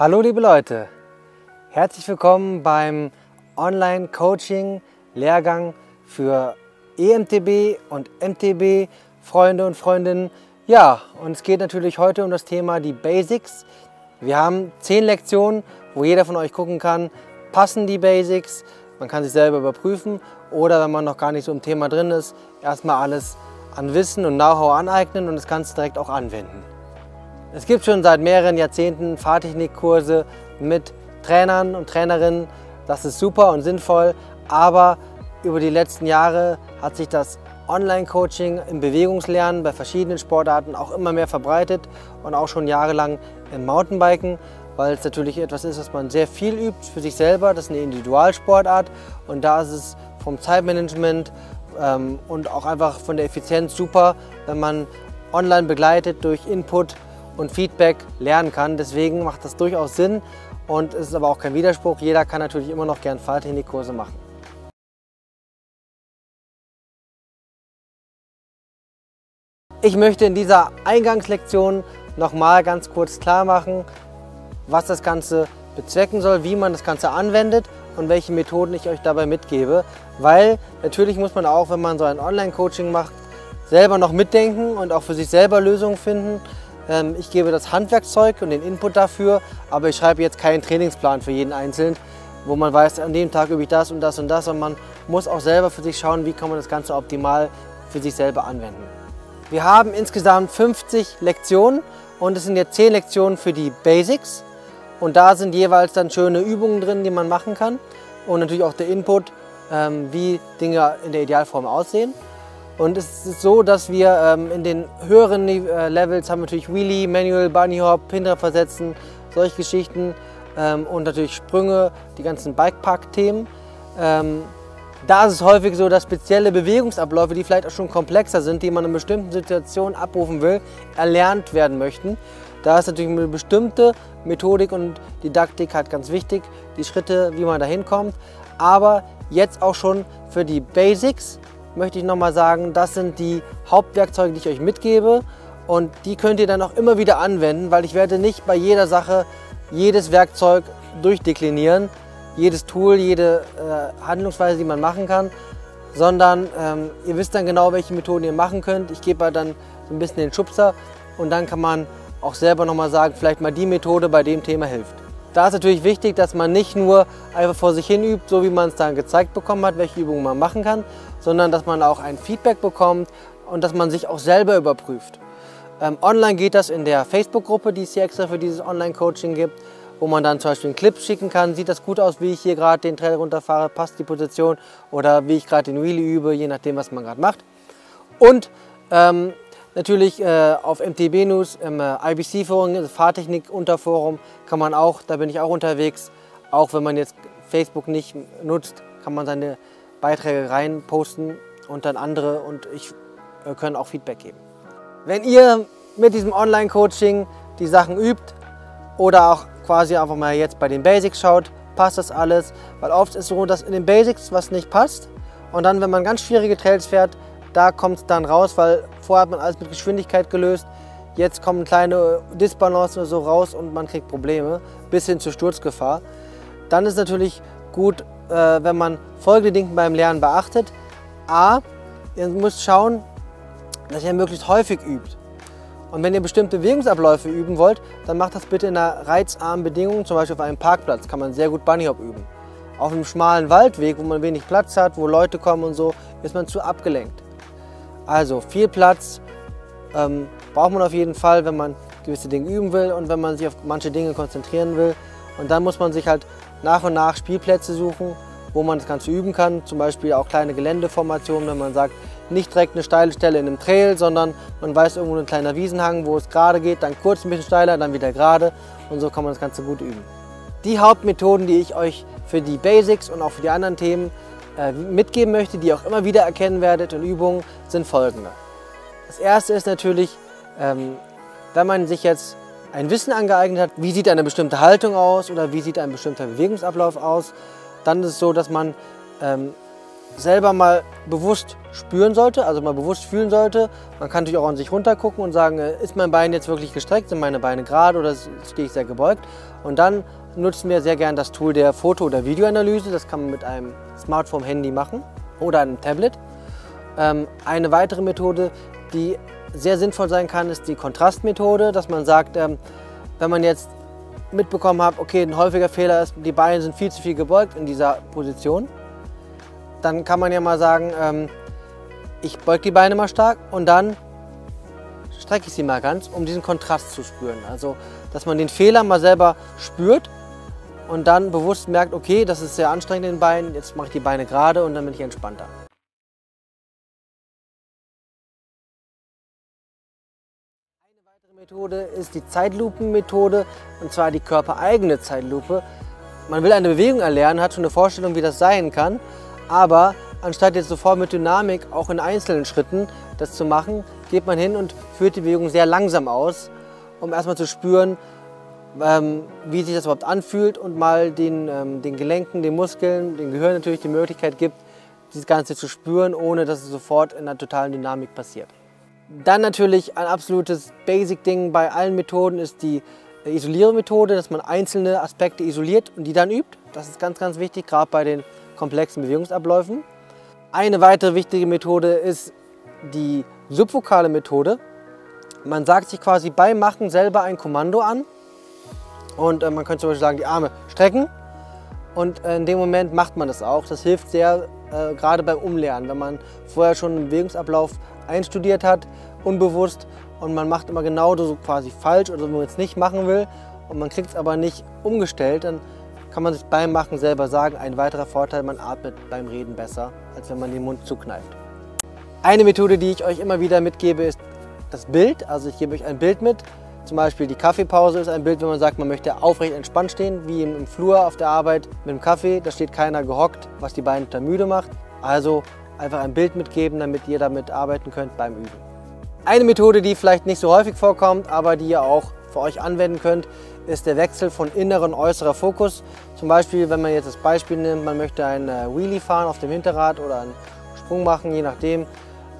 Hallo liebe Leute, herzlich willkommen beim Online-Coaching-Lehrgang für EMTB und MTB-Freunde und Freundinnen. Ja, und es geht natürlich heute um das Thema die Basics. Wir haben 10 Lektionen, wo jeder von euch gucken kann, passen die Basics, man kann sich selber überprüfen oder wenn man noch gar nicht so im Thema drin ist, erstmal alles an Wissen und Know-how aneignen und das Ganze direkt auch anwenden. Es gibt schon seit mehreren Jahrzehnten Fahrtechnikkurse mit Trainern und Trainerinnen. Das ist super und sinnvoll, aber über die letzten Jahre hat sich das Online-Coaching im Bewegungslernen bei verschiedenen Sportarten auch immer mehr verbreitet und auch schon jahrelang im Mountainbiken, weil es natürlich etwas ist, was man sehr viel übt für sich selber. Das ist eine Individualsportart und da ist es vom Zeitmanagement und auch einfach von der Effizienz super, wenn man online begleitet durch Input und Feedback lernen kann. Deswegen macht das durchaus Sinn und es ist aber auch kein Widerspruch. Jeder kann natürlich immer noch gern Fahrtechnikkurse machen. Ich möchte in dieser Eingangslektion nochmal ganz kurz klar machen, was das Ganze bezwecken soll, wie man das Ganze anwendet und welche Methoden ich euch dabei mitgebe. Weil natürlich muss man auch, wenn man so ein Online-Coaching macht, selber noch mitdenken und auch für sich selber Lösungen finden. Ich gebe das Handwerkszeug und den Input dafür, aber ich schreibe jetzt keinen Trainingsplan für jeden Einzelnen, wo man weiß, an dem Tag übe ich das und das und das, und man muss auch selber für sich schauen, wie kann man das Ganze optimal für sich selber anwenden. Wir haben insgesamt 50 Lektionen und es sind jetzt 10 Lektionen für die Basics und da sind jeweils dann schöne Übungen drin, die man machen kann und natürlich auch der Input, wie Dinge in der Idealform aussehen. Und es ist so, dass wir in den höheren Levels haben natürlich Wheelie, Manual, Bunnyhop, Hinterversetzen, solche Geschichten und natürlich Sprünge, die ganzen Bikepark-Themen. Da ist es häufig so, dass spezielle Bewegungsabläufe, die vielleicht auch schon komplexer sind, die man in bestimmten Situationen abrufen will, erlernt werden möchten. Da ist natürlich eine bestimmte Methodik und Didaktik halt ganz wichtig, die Schritte, wie man da hinkommt. Aber jetzt auch schon für die Basics möchte ich nochmal sagen, das sind die Hauptwerkzeuge, die ich euch mitgebe und die könnt ihr dann auch immer wieder anwenden, weil ich werde nicht bei jeder Sache jedes Werkzeug durchdeklinieren, jedes Tool, jede Handlungsweise, die man machen kann, sondern ihr wisst dann genau, welche Methoden ihr machen könnt. Ich gebe dann so ein bisschen den Schubser und dann kann man auch selber nochmal sagen, vielleicht mal die Methode bei dem Thema hilft. Da ist natürlich wichtig, dass man nicht nur einfach vor sich hin übt, so wie man es dann gezeigt bekommen hat, welche Übungen man machen kann, sondern dass man auch ein Feedback bekommt und dass man sich auch selber überprüft. Online geht das in der Facebook-Gruppe, die es hier extra für dieses Online-Coaching gibt, wo man dann zum Beispiel einen Clip schicken kann. Sieht das gut aus, wie ich hier gerade den Trail runterfahre, passt die Position oder wie ich gerade den Wheelie übe, je nachdem, was man gerade macht. Und natürlich auf MTB-News, im IBC-Forum, also Fahrtechnik-Unterforum kann man auch, da bin ich auch unterwegs, auch wenn man jetzt Facebook nicht nutzt, kann man seine Beiträge rein posten und dann andere und ich können auch Feedback geben. Wenn ihr mit diesem Online-Coaching die Sachen übt oder auch quasi einfach mal jetzt bei den Basics schaut, passt das alles, weil oft ist es so, dass in den Basics was nicht passt und dann, wenn man ganz schwierige Trails fährt, da kommt es dann raus, weil vorher hat man alles mit Geschwindigkeit gelöst, jetzt kommen kleine Disbalancen so raus und man kriegt Probleme, bis hin zur Sturzgefahr. Dann ist natürlich gut, wenn man folgende Dinge beim Lernen beachtet. A, ihr müsst schauen, dass ihr möglichst häufig übt. Und wenn ihr bestimmte Bewegungsabläufe üben wollt, dann macht das bitte in einer reizarmen Bedingung, zum Beispiel auf einem Parkplatz kann man sehr gut Bunnyhop üben. Auf einem schmalen Waldweg, wo man wenig Platz hat, wo Leute kommen und so, ist man zu abgelenkt. Also viel Platz braucht man auf jeden Fall, wenn man gewisse Dinge üben will und wenn man sich auf manche Dinge konzentrieren will. Und dann muss man sich halt nach und nach Spielplätze suchen, wo man das Ganze üben kann. Zum Beispiel auch kleine Geländeformationen, wenn man sagt, nicht direkt eine steile Stelle in einem Trail, sondern man weiß irgendwo einen kleinen Wiesenhang, wo es gerade geht, dann kurz ein bisschen steiler, dann wieder gerade und so kann man das Ganze gut üben. Die Hauptmethoden, die ich euch für die Basics und auch für die anderen Themen mitgeben möchte, die ihr auch immer wieder erkennen werdet in Übungen, sind folgende. Das erste ist natürlich, wenn man sich jetzt ein Wissen angeeignet hat, wie sieht eine bestimmte Haltung aus oder wie sieht ein bestimmter Bewegungsablauf aus, dann ist es so, dass man selber mal bewusst spüren sollte, also mal bewusst fühlen sollte. Man kann natürlich auch an sich runtergucken und sagen, ist mein Bein jetzt wirklich gestreckt, sind meine Beine gerade oder stehe ich sehr gebeugt? Und dann nutzen wir sehr gern das Tool der Foto- oder Videoanalyse. Das kann man mit einem Smartphone-Handy machen oder einem Tablet. Eine weitere Methode, die sehr sinnvoll sein kann, ist die Kontrastmethode, dass man sagt, wenn man jetzt mitbekommen hat, okay, ein häufiger Fehler ist, die Beine sind viel zu viel gebeugt in dieser Position, dann kann man ja mal sagen, ich beuge die Beine mal stark und dann strecke ich sie mal ganz, um diesen Kontrast zu spüren. Also, dass man den Fehler mal selber spürt und dann bewusst merkt, okay, das ist sehr anstrengend in den Beinen, jetzt mache ich die Beine gerade und dann bin ich entspannter. Eine weitere Methode ist die Zeitlupenmethode, und zwar die körpereigene Zeitlupe. Man will eine Bewegung erlernen, hat schon eine Vorstellung, wie das sein kann, aber anstatt jetzt sofort mit Dynamik auch in einzelnen Schritten das zu machen, geht man hin und führt die Bewegung sehr langsam aus, um erstmal zu spüren, wie sich das überhaupt anfühlt und mal den Gelenken, den Muskeln, dem Gehirn natürlich die Möglichkeit gibt, das Ganze zu spüren, ohne dass es sofort in einer totalen Dynamik passiert. Dann natürlich ein absolutes Basic-Ding bei allen Methoden ist die Isoliermethode, dass man einzelne Aspekte isoliert und die dann übt. Das ist ganz, ganz wichtig, gerade bei den komplexen Bewegungsabläufen. Eine weitere wichtige Methode ist die subvokale Methode. Man sagt sich quasi beim Machen selber ein Kommando an und man könnte zum Beispiel sagen, die Arme strecken, und in dem Moment macht man das auch. Das hilft sehr, gerade beim Umlernen, wenn man vorher schon einen Bewegungsablauf einstudiert hat, unbewusst, und man macht immer genau so quasi falsch oder so, wenn man es nicht machen will und man kriegt es aber nicht umgestellt, dann kann man sich beim Machen selber sagen. Ein weiterer Vorteil, man atmet beim Reden besser, als wenn man den Mund zukneift. Eine Methode, die ich euch immer wieder mitgebe, ist das Bild. Also ich gebe euch ein Bild mit, zum Beispiel die Kaffeepause ist ein Bild, wenn man sagt, man möchte aufrecht entspannt stehen, wie im Flur auf der Arbeit mit dem Kaffee. Da steht keiner gehockt, was die Beine total müde macht. Also einfach ein Bild mitgeben, damit ihr damit arbeiten könnt beim Üben. Eine Methode, die vielleicht nicht so häufig vorkommt, aber die ihr auch für euch anwenden könnt, ist der Wechsel von innerer und äußerer Fokus. Zum Beispiel, wenn man jetzt das Beispiel nimmt, man möchte ein Wheelie fahren auf dem Hinterrad oder einen Sprung machen, je nachdem.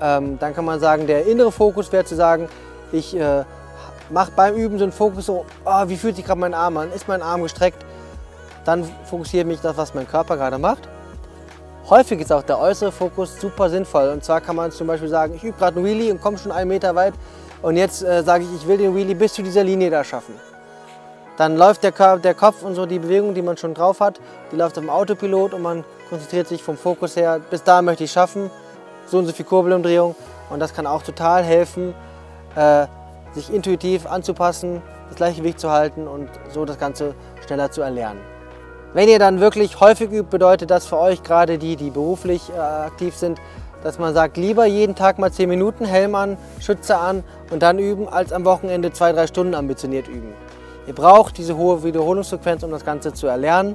Dann kann man sagen, der innere Fokus wäre zu sagen, ich mache beim Üben so einen Fokus, so, oh, wie fühlt sich gerade mein Arm an? Ist mein Arm gestreckt? Dann fokussiert mich das, was mein Körper gerade macht. Häufig ist auch der äußere Fokus super sinnvoll. Und zwar kann man zum Beispiel sagen, ich übe gerade einen Wheelie und komme schon 1 Meter weit und jetzt sage ich, ich will den Wheelie bis zu dieser Linie da schaffen. Dann läuft der Kopf und so die Bewegung, die man schon drauf hat, die läuft auf dem Autopilot und man konzentriert sich vom Fokus her, bis da möchte ich schaffen, so und so viel Kurbelumdrehung, und das kann auch total helfen, sich intuitiv anzupassen, das Gleichgewicht zu halten und so das Ganze schneller zu erlernen. Wenn ihr dann wirklich häufig übt, bedeutet das für euch, gerade die, die beruflich aktiv sind, dass man sagt, lieber jeden Tag mal 10 Minuten Helm an, Schütze an und dann üben, als am Wochenende 2-3 Stunden ambitioniert üben. Ihr braucht diese hohe Wiederholungsfrequenz, um das Ganze zu erlernen.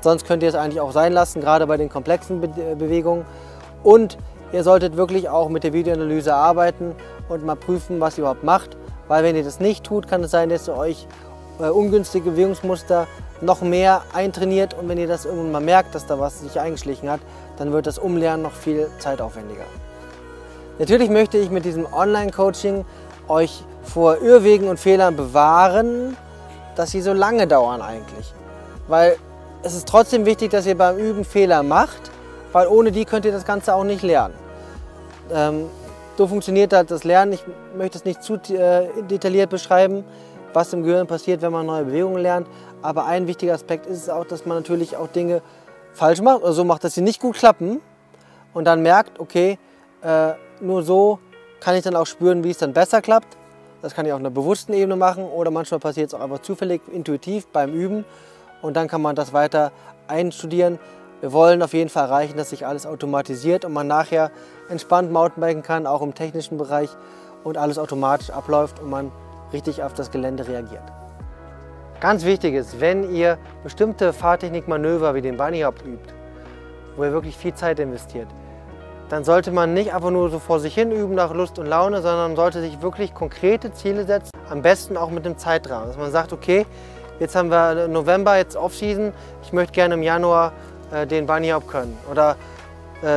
Sonst könnt ihr es eigentlich auch sein lassen, gerade bei den komplexen Bewegungen. Und ihr solltet wirklich auch mit der Videoanalyse arbeiten und mal prüfen, was ihr überhaupt macht. Weil wenn ihr das nicht tut, kann es sein, dass ihr euch ungünstige Bewegungsmuster noch mehr eintrainiert. Und wenn ihr das irgendwann mal merkt, dass da was sich eingeschlichen hat, dann wird das Umlernen noch viel zeitaufwendiger. Natürlich möchte ich mit diesem Online-Coaching euch vor Irrwegen und Fehlern bewahren, dass sie so lange dauern eigentlich. Weil es ist trotzdem wichtig, dass ihr beim Üben Fehler macht, weil ohne die könnt ihr das Ganze auch nicht lernen. So funktioniert halt das Lernen. Ich möchte es nicht zu detailliert beschreiben, was im Gehirn passiert, wenn man neue Bewegungen lernt. Aber ein wichtiger Aspekt ist es auch, dass man natürlich auch Dinge falsch macht oder so macht, dass sie nicht gut klappen. Und dann merkt, okay, nur so kann ich dann auch spüren, wie es dann besser klappt. Das kann ich auf einer bewussten Ebene machen oder manchmal passiert es auch einfach zufällig, intuitiv beim Üben, und dann kann man das weiter einstudieren. Wir wollen auf jeden Fall erreichen, dass sich alles automatisiert und man nachher entspannt Mountainbiken kann, auch im technischen Bereich, und alles automatisch abläuft und man richtig auf das Gelände reagiert. Ganz wichtig ist, wenn ihr bestimmte Fahrtechnikmanöver wie den Bunnyhop übt, wo ihr wirklich viel Zeit investiert, dann sollte man nicht einfach nur so vor sich hin üben nach Lust und Laune, sondern sollte sich wirklich konkrete Ziele setzen, am besten auch mit einem Zeitrahmen. Dass man sagt, okay, jetzt haben wir November, jetzt Off-Season, ich möchte gerne im Januar den Bunnyhop können. Oder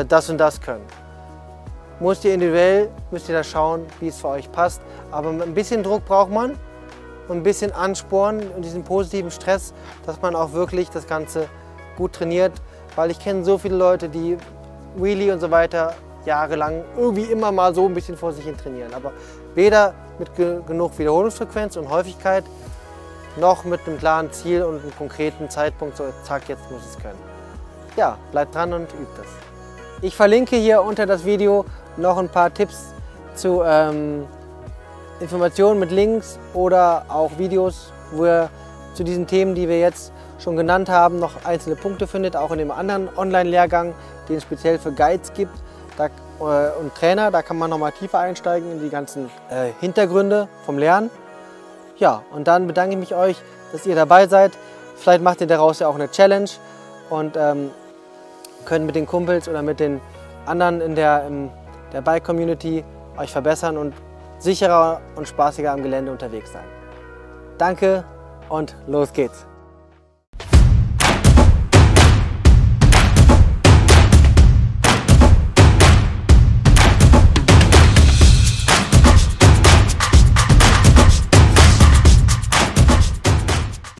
das und das können. Müsst ihr da schauen, wie es für euch passt. Aber ein bisschen Druck braucht man und ein bisschen Ansporn und diesen positiven Stress, dass man auch wirklich das Ganze gut trainiert. Weil ich kenne so viele Leute, die Wheelie und so weiter jahrelang irgendwie immer mal so ein bisschen vor sich hin trainieren. Aber weder mit genug Wiederholungsfrequenz und Häufigkeit, noch mit einem klaren Ziel und einem konkreten Zeitpunkt, so zack, jetzt muss es können. Ja, bleibt dran und übt das. Ich verlinke hier unter das Video noch ein paar Tipps zu Informationen mit Links oder auch Videos, wo ihr zu diesen Themen, die wir jetzt schon genannt haben, noch einzelne Punkte findet, auch in dem anderen Online-Lehrgang, den es speziell für Guides gibt und Trainer. Da kann man nochmal tiefer einsteigen in die ganzen Hintergründe vom Lernen. Ja, und dann bedanke ich mich euch, dass ihr dabei seid. Vielleicht macht ihr daraus ja auch eine Challenge und könnt mit den Kumpels oder mit den anderen in der Bike-Community euch verbessern und sicherer und spaßiger am Gelände unterwegs sein. Danke und los geht's!